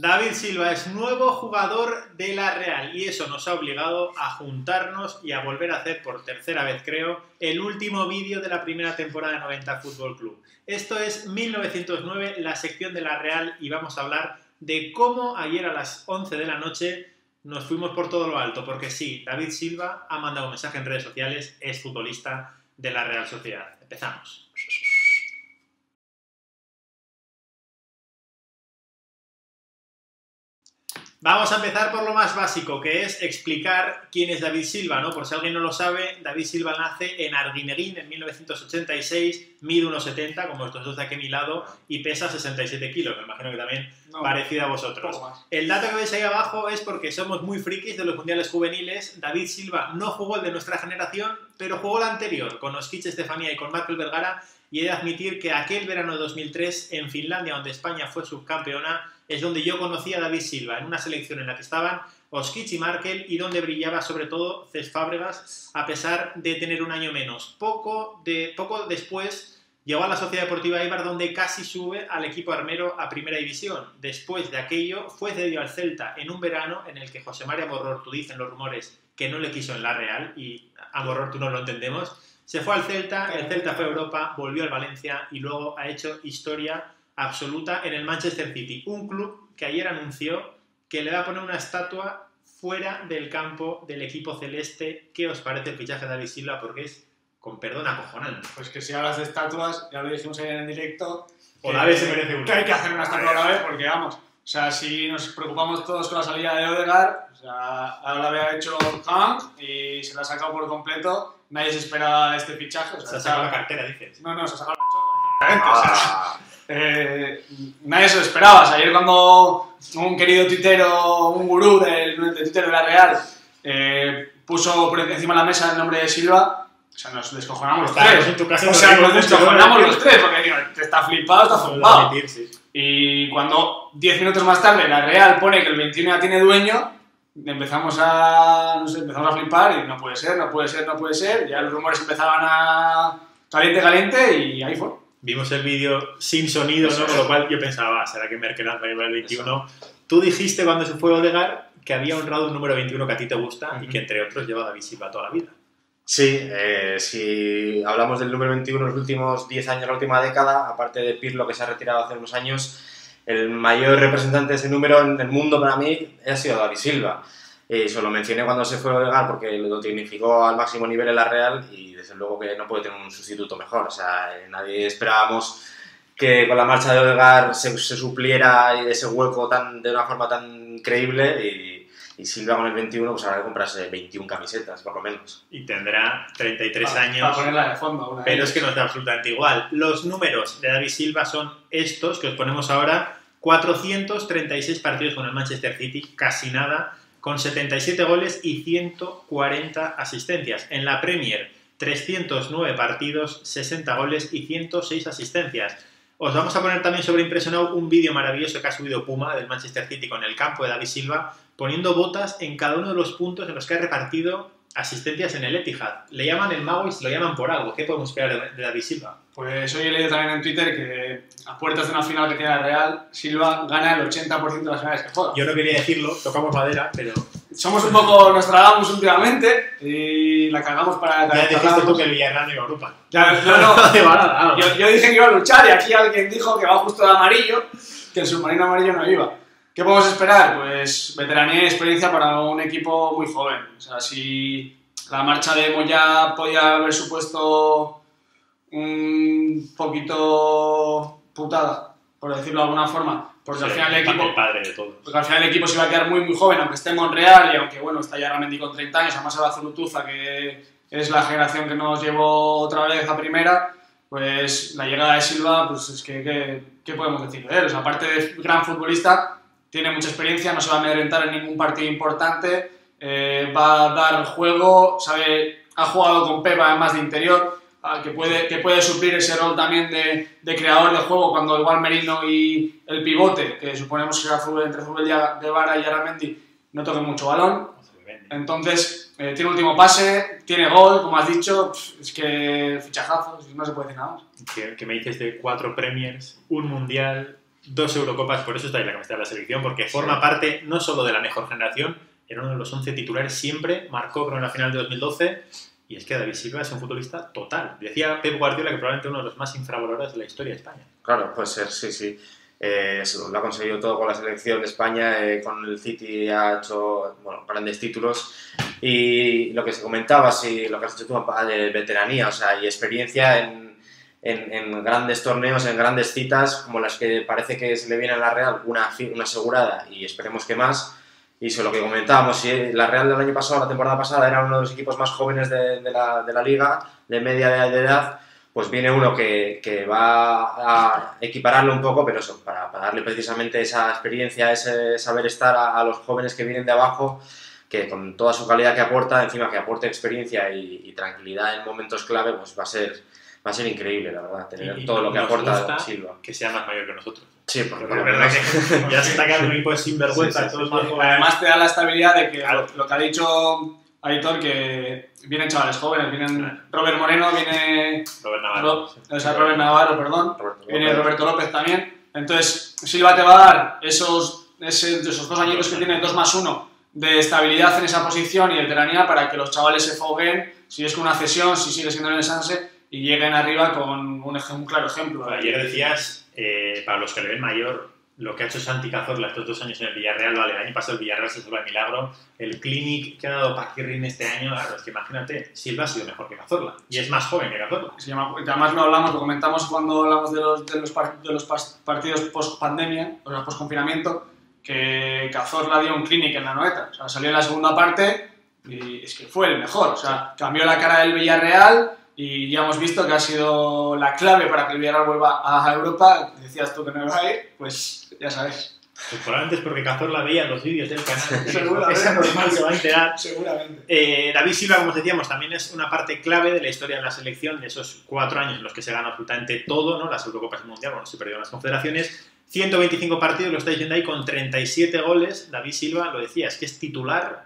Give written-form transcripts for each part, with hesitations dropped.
David Silva es nuevo jugador de la Real y eso nos ha obligado a juntarnos y a volver a hacer por tercera vez, creo, el último vídeo de la primera temporada de 90 Fútbol Club. Esto es 1909, la sección de la Real, y vamos a hablar de cómo ayer a las 11 de la noche nos fuimos por todo lo alto, porque sí, David Silva ha mandado un mensaje en redes sociales, es futbolista de la Real Sociedad. Empezamos. Vamos a empezar por lo más básico, que es explicar quién es David Silva, ¿no? Por si alguien no lo sabe, David Silva nace en Arguineguín en 1986, mide 1,70, como estos dos de aquí a mi lado, y pesa 67 kilos, me imagino que también parecido a vosotros. El dato que veis ahí abajo es porque somos muy frikis de los mundiales juveniles. David Silva no jugó el de nuestra generación, pero jugó el anterior, con Oskitz Estefanía y con Michael Vergara, y he de admitir que aquel verano de 2003, en Finlandia, donde España fue subcampeona, es donde yo conocí a David Silva, en una selección en la que estaban Oskitz y Markel y donde brillaba sobre todo Cesc Fábregas, a pesar de tener un año menos. Poco después llegó a la Sociedad Deportiva Eibar, donde casi sube al equipo armero a Primera División. Después de aquello fue cedido al Celta en un verano en el que José María Morrortu, dicen los rumores, que no le quiso en la Real, y a Morrortu no lo entendemos. Se fue al Celta, el Celta fue a Europa, volvió al Valencia y luego ha hecho historia absoluta en el Manchester City, un club que ayer anunció que le va a poner una estatua fuera del campo del equipo celeste. ¿Qué os parece el fichaje de David Silva? Porque es, con perdón, acojonante. Pues que si hablas de estatuas, ya lo dijimos ayer en directo, o la vez se merece una. Que hay que hacer una estatua a la vez, porque vamos, o sea, si nos preocupamos todos con la salida de Ødegaard, o sea, ahora la había hecho Hank y se la ha sacado por completo, nadie se esperaba este fichaje. O sea, se ha sacado la cartera, dices. No, se ha sacado la chorra. Ah. Nadie se lo esperaba. O sea, ayer cuando un querido tuitero, un gurú del Twitter de la Real, puso por encima de la mesa el nombre de Silva, o sea, nos descojonamos los tres. O sea, nos descojonamos los tres, porque digo, está flipado, está flipado. Y cuando 10 minutos más tarde la Real pone que el 21 ya tiene dueño, empezamos a, no sé, empezamos a flipar y no puede ser. Ya los rumores empezaban a caliente y ahí fue. Vimos el vídeo sin sonido, ¿no? Con lo cual yo pensaba, ¿será que Merkel va a llevar el 21? Eso. Tú dijiste cuando se fue Ødegaard que había honrado un número 21 que a ti te gusta, y que entre otros lleva a David Silva toda la vida. Sí, si hablamos del número 21 en los últimos 10 años, la última década, aparte de Pirlo, que se ha retirado hace unos años, el mayor representante de ese número en el mundo para mí ha sido David Silva. Eso lo mencioné cuando se fue Ødegaard porque lo dignificó al máximo nivel en la Real y desde luego que no puede tener un sustituto mejor. O sea, nadie esperábamos que con la marcha de Ødegaard se supliera ese hueco de una forma tan increíble, y Silva con el 21 pues habrá que comprarse 21 camisetas por lo menos. Y tendrá 33 años. Para ponerla de fondo. Pero es que nos da absolutamente igual. Los números de David Silva son estos que os ponemos ahora: 436 partidos con el Manchester City, casi nada, con 77 goles y 140 asistencias. En la Premier, 309 partidos, 60 goles y 106 asistencias. Os vamos a poner también sobre impresionado un vídeo maravilloso que ha subido Puma del Manchester City con el campo de David Silva, poniendo botas en cada uno de los puntos en los que ha repartido asistencias en el Etihad. Le llaman el mago y se lo llaman por algo. ¿Qué podemos esperar de David Silva? Pues hoy he leído también en Twitter que a puertas de una final que tiene la Real, Silva gana el 80% de las finales que juega. Yo no quería decirlo, tocamos madera, pero... Somos un poco, nos tragamos últimamente y la cagamos para... Ya dijiste tú que el Villarreal no iba a Europa. No. Yo dije que iba a luchar y aquí alguien dijo que va justo de amarillo, que el submarino amarillo no iba. ¿Qué podemos esperar? Pues veteranía y experiencia para un equipo muy joven. O sea, si la marcha de Moya podía haber supuesto un poquito putada, por decirlo de alguna forma, porque, sí, al final el equipo se iba a quedar muy muy joven, aunque esté en Monreal y aunque bueno, está ya Aramendi con 30 años, además ahora Zulutuza, que es la generación que nos llevó otra vez a primera, pues la llegada de Silva, pues es que ¿qué podemos decir de él? O sea, aparte de gran futbolista, tiene mucha experiencia, no se va a amedrentar en ningún partido importante, va a dar juego, sabe, ha jugado con Pep además de interior, que puede suplir ese rol también de creador de juego cuando el Walmerino y el pivote, que suponemos que era entre Zubeldia, Guevara y Aramendi, no toquen mucho balón. Entonces, tiene último pase, tiene gol, como has dicho, es que fichajazo, no se puede decir nada más. ¿Qué me dices de 4 Premiers, un Mundial... dos Eurocopas, por eso está ahí la camiseta de la selección, porque forma parte no solo de la mejor generación, era uno de los 11 titulares siempre, marcó creo en la final de 2012, y es que David Silva es un futbolista total. Decía Pep Guardiola que probablemente uno de los más infravalorados de la historia de España. Claro, puede ser, sí, sí. Lo ha conseguido todo con la selección de España, con el City ha hecho grandes títulos, y lo que se comentaba, lo que has hecho tú, de veteranía, y experiencia en grandes torneos, en grandes citas, como las que parece que se le viene a la Real, una asegurada, y esperemos que más. Y sobre lo que comentábamos, la Real del año pasado, la temporada pasada, era uno de los equipos más jóvenes de la liga, de media de edad. Pues viene uno que va a equipararlo un poco, pero eso, para darle precisamente esa experiencia, ese saber estar a los jóvenes que vienen de abajo, que con toda su calidad que aporta, encima que aporte experiencia y tranquilidad en momentos clave, pues va a ser increíble, la verdad, tener todo lo que aporta Silva. Que sea más mayor que nosotros. Sí, porque la verdad que ya se está quedando un equipo de sinvergüenza. Además te da la estabilidad de que lo que ha dicho Aitor, que vienen chavales jóvenes, vienen Robert Moreno, viene Robert Navarro, viene Roberto López también. Entonces Silva te va a dar esos dos añitos que tiene, 2+1 de estabilidad en esa posición y veteranía para que los chavales se foguen, si es con una cesión, si sigue siendo en el Sanse, y lleguen arriba con un claro ejemplo. Ayer decías, para los que le ven mayor, lo que ha hecho Santi Cazorla estos 2 años en el Villarreal, vale, el año pasado el Villarreal se salva de milagro, el clinic que ha dado Paquirín este año, a los que imagínate, Silva ha sido mejor que Cazorla, y es más joven que Cazorla. Sí, además lo comentamos cuando hablamos de los partidos post-pandemia, o sea, post-confinamiento, que Cazorla dio un clinic en la Noeta, o sea, salió en la segunda parte y es que fue el mejor, o sea, cambió la cara del Villarreal. Y ya hemos visto que ha sido la clave para que el Villarreal vuelva a Europa. Decías tú que no iba a ir, pues ya sabes. Pues probablemente es porque Cazorla veía los vídeos del canal. Seguramente. Es normal, se va a enterar. Seguramente. David Silva, como os decíamos, también es una parte clave de la historia de la selección, de esos 4 años en los que se gana absolutamente todo, ¿no? Las Eurocopas y el Mundial, se perdieron las confederaciones. 125 partidos, lo estáis viendo ahí, con 37 goles. David Silva, lo decía, es que es titular.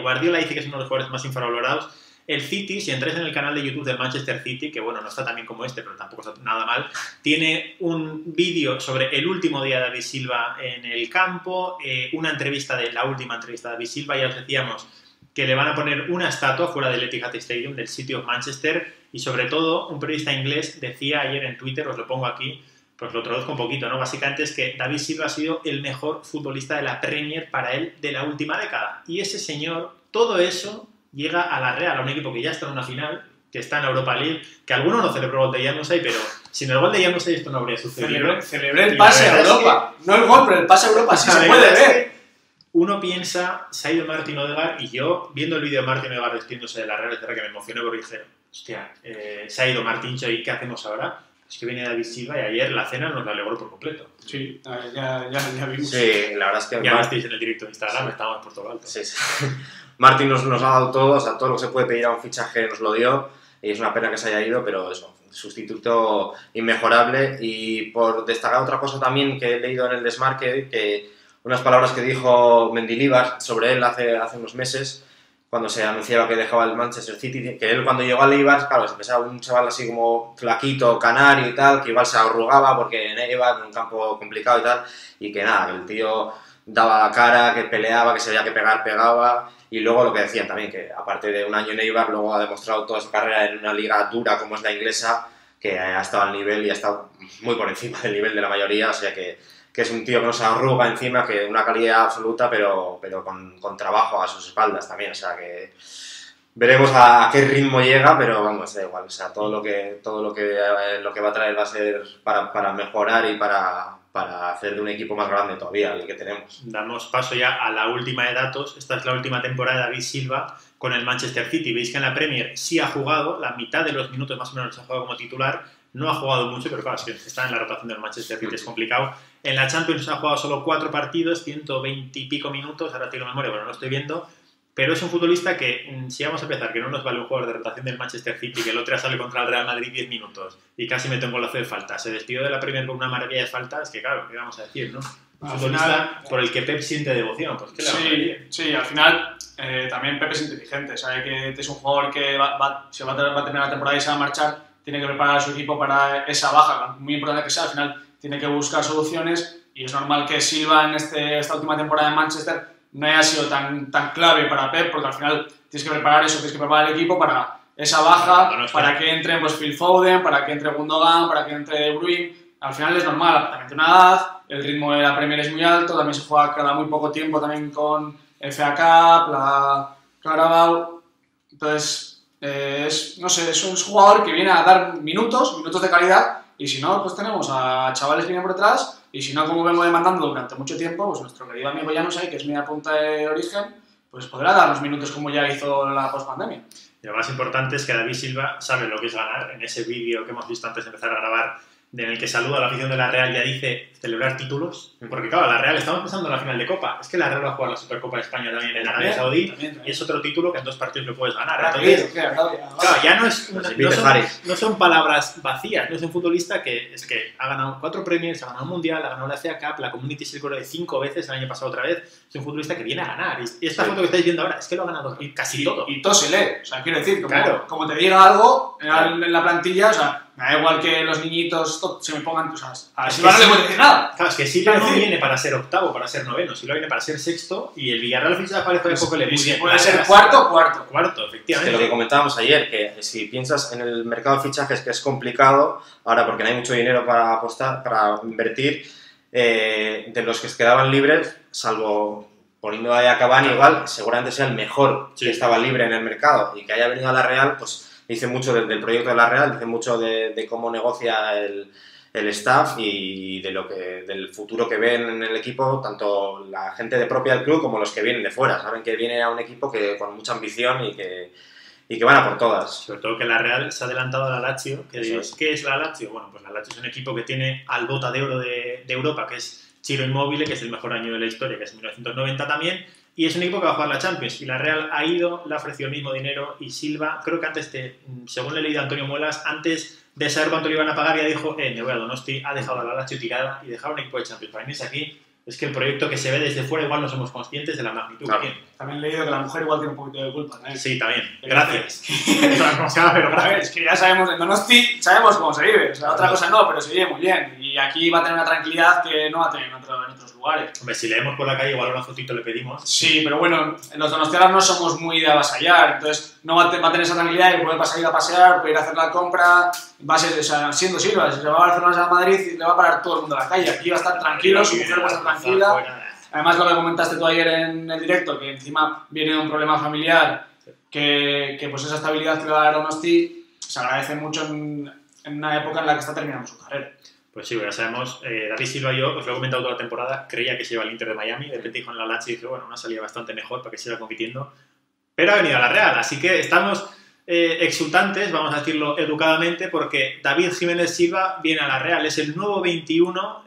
Guardiola dice que es uno de los jugadores más infravalorados. El City, si entráis en el canal de YouTube del Manchester City, que bueno, no está tan bien como este, pero tampoco está nada mal, tiene un vídeo sobre el último día de David Silva en el campo, una entrevista la última entrevista de David Silva. Ya os decíamos que le van a poner una estatua fuera del Etihad Stadium, del City of Manchester, y sobre todo un periodista inglés decía ayer en Twitter, os lo pongo aquí, pues lo traduzco un poquito, ¿no? Básicamente es que David Silva ha sido el mejor futbolista de la Premier para él de la última década. Y ese señor, todo eso, llega a la Real, a un equipo que ya está en una final, que está en Europa League, que alguno no celebró el gol de Yangonzey, pero sin el gol de Yangonzey esto no habría sucedido. Celebré el pase a Europa. No el gol, pero el pase a Europa sí se puede ver. Uno piensa, se ha ido Martín Ødegaard, y yo, viendo el vídeo de Martín Ødegaard vestiéndose de la Real, etcétera, que me emocioné porque dije, hostia, se ha ido Martín, ¿qué hacemos ahora? Es que viene David Silva y ayer la cena nos la alegró por completo. Sí, ya vimos. Sí, la verdad es que ya estáis en el directo de Instagram, estábamos por todo alto. Sí, sí. Martín nos ha dado todo, o sea, todo lo que se puede pedir a un fichaje nos lo dio, y es una pena que se haya ido, pero es un sustituto inmejorable. Y por destacar otra cosa también que he leído en el desmarque, que unas palabras que dijo Mendilibar sobre él hace unos meses, cuando se anunciaba que dejaba el Manchester City, que él cuando llegó al Eibar, claro, se pensaba un chaval así como flaquito, canario y tal, que igual se arrugaba porque en Eibar, en un campo complicado y tal, y que nada, el tío daba la cara, que peleaba, que se veía que pegaba, y luego lo que decían también, que aparte de un año en Eibar, luego ha demostrado toda su carrera en una liga dura como es la inglesa, que ha estado al nivel y ha estado muy por encima del nivel de la mayoría, o sea que es un tío que no se arruga encima, que una calidad absoluta, pero con trabajo a sus espaldas también, o sea que veremos a qué ritmo llega, pero vamos, da igual, o sea, todo lo que va a traer va a ser para mejorar y para hacer de un equipo más grande todavía el que tenemos. Damos paso ya a la última de datos. Esta es la última temporada de David Silva con el Manchester City. Veis que en la Premier sí ha jugado, la mitad de los minutos más o menos ha jugado como titular. No ha jugado mucho, pero claro, si está en la rotación del Manchester City es complicado. En la Champions ha jugado solo 4 partidos, 120 y pico minutos, ahora tiro memoria, bueno, no lo estoy viendo, pero es un futbolista que, si vamos a empezar, que no nos vale un jugador de rotación del Manchester City, que el otro día sale contra el Real Madrid 10 minutos y casi mete un golazo de falta, se despidió de la Premier con una maravilla de falta, es que claro, ¿qué vamos a decir, no? Un futbolista por el que Pep siente devoción, pues ¿qué le vamos a decir? Sí, al final también Pep es inteligente, sabe que es un jugador que va a terminar la temporada y se va a marchar. Tiene que preparar a su equipo para esa baja, muy importante que sea. Al final tiene que buscar soluciones y es normal que Silva en esta última temporada en Manchester no haya sido tan clave para Pep, porque al final tienes que preparar eso, tienes que preparar el equipo para esa baja, para que entren pues, Phil Foden, para que entre Gundogan, para que entre De Bruyne. Al final es normal, también tiene una edad, el ritmo de la Premier es muy alto, también se juega cada muy poco tiempo también con FA Cup, la Carabao. Entonces, no sé, es un jugador que viene a dar minutos de calidad, y si no, pues tenemos a chavales que vienen por detrás, y si no, como vengo demandando durante mucho tiempo, pues nuestro querido amigo Yangonzey, que es media punta de origen, pues podrá dar los minutos como ya hizo la post-pandemia. Y lo más importante es que David Silva sabe lo que es ganar. En ese vídeo que hemos visto antes de empezar a grabar, en el que saluda a la afición de la Real, ya dice celebrar títulos, porque claro, la Real, estamos pensando en la final de Copa, es que la Real va a jugar la Supercopa de España también en Arabia Saudí, y es otro título que en dos partidos lo puedes ganar. Entonces, claro, ya no es no son palabras vacías, no es un futbolista que es que ha ganado 4 premios, ha ganado un Mundial, ha ganado la FA Cup, la Community Shield 5 veces, el año pasado otra vez, es un futbolista que viene a ganar, y esta foto que estáis viendo ahora, es que lo ha ganado casi todo. Y todo se lee, o sea, quiero decir, como te diga algo en la plantilla, o sea, me da igual que los niñitos se me pongan, o sea, a Silva no le puede decir nada. Claro, es que Silva no viene para ser octavo, para ser noveno, Silva viene para ser sexto, y el Villarreal ficha parejo de poco le pide. Si puede ser cuarto, efectivamente. Es que lo que comentábamos ayer, que si piensas en el mercado de fichajes, que es complicado ahora porque no hay mucho dinero para apostar, para invertir, de los que quedaban libres, salvo poniendo ahí a Cavani, igual, seguramente sea el mejor que estaba libre en el mercado, y que haya venido a la Real, pues dice mucho del proyecto de la Real, dice mucho de cómo negocia el staff y de lo que, del futuro que ven en el equipo, tanto la gente de propia del club como los que vienen de fuera. Saben que viene a un equipo que con mucha ambición y que van a por todas. Sobre todo que la Real se ha adelantado a la Lazio. ¿Qué es la Lazio? Bueno, pues la Lazio es un equipo que tiene al bota de oro de Europa, que es Ciro Immobile, que es el mejor año de la historia, que es 1990 también. Y es un equipo que va a jugar la Champions, y la Real ha ido, le ha ofrecido el mismo dinero, y Silva, creo que antes de, según le he leído a Antonio Muelas, antes de saber cuánto le iban a pagar, ya dijo, me voy a Donosti, ha dejado a la Lazio tirada y dejado un equipo de Champions. Para mí es aquí, es que el proyecto que se ve desde fuera igual no somos conscientes de la magnitud que tiene. También he leído que la mujer igual tiene un poquito de culpa, ¿no? Sí, también. Gracias. Es que ya sabemos, en Donosti sabemos cómo se vive, o sea, otra cosa no, pero se vive muy bien. Y aquí va a tener una tranquilidad que no va a tener en otros lugares. Hombre, si leemos por la calle igual una fotito le pedimos. Sí, pero bueno, los donostiarras no somos muy de avasallar, entonces no va a tener esa tranquilidad y puede salir a pasear, puede ir a hacer la compra, va a ser, o sea, siendo Silva, si se va a Barcelona a Madrid y le va a parar todo el mundo a la calle, aquí va a estar tranquilo, su mujer va a estar tranquila. Además, lo que comentaste tú ayer en el directo, que encima viene de un problema familiar, que pues esa estabilidad que le va a dar Donosti se agradece mucho en una época en la que está terminando su carrera. Pues sí, ya sabemos, David Silva, yo os lo he comentado toda la temporada, creía que se iba al Inter de Miami, de repente dijo en la Lazio y dije, bueno, una salida bastante mejor para que siga compitiendo, pero ha venido a la Real, así que estamos exultantes, vamos a decirlo educadamente, porque David Jiménez Silva viene a la Real, es el nuevo 21,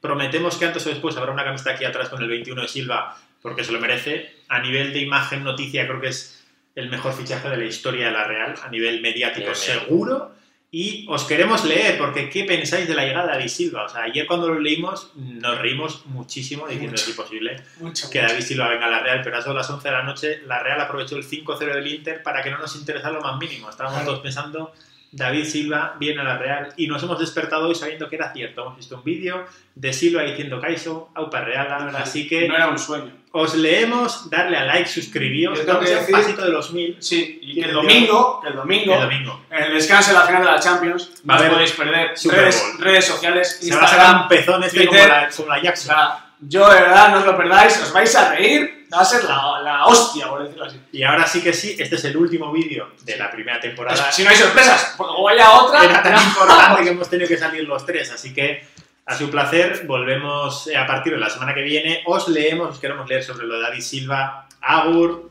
prometemos que antes o después habrá una camiseta aquí atrás con el 21 de Silva, porque se lo merece. A nivel de imagen, noticia, creo que es el mejor fichaje de la historia de la Real, a nivel mediático seguro. Y os queremos leer, porque ¿qué pensáis de la llegada de David Silva? O sea, ayer cuando lo leímos nos reímos muchísimo diciendo que es imposible que David Silva venga a la Real, pero a eso a las 11 de la noche la Real aprovechó el 5-0 del Inter para que no nos interesara lo más mínimo. Estábamos todos pensando, David Silva viene a la Real, y nos hemos despertado hoy sabiendo que era cierto. Hemos visto un vídeo de Silva diciendo Kaiso, Aupa Real, así que no era un sueño. Os leemos, darle a like, suscribíos, estamos en el pasito de los 1000. Sí, y que el domingo, en el descanso de la final de la Champions, no os podéis perder redes sociales, Instagram, se va a sacar un pezón como la Jackson. O sea, yo de verdad no os lo perdáis, os vais a reír, va a ser la hostia, por decirlo así. Y ahora sí que sí, este es el último vídeo de la primera temporada. Pues, si no hay sorpresas, porque como haya otra... Era tan importante que hemos tenido que salir los tres, así que... A su placer, volvemos a partir de la semana que viene. Os leemos, os queremos leer sobre lo de David Silva. Agur.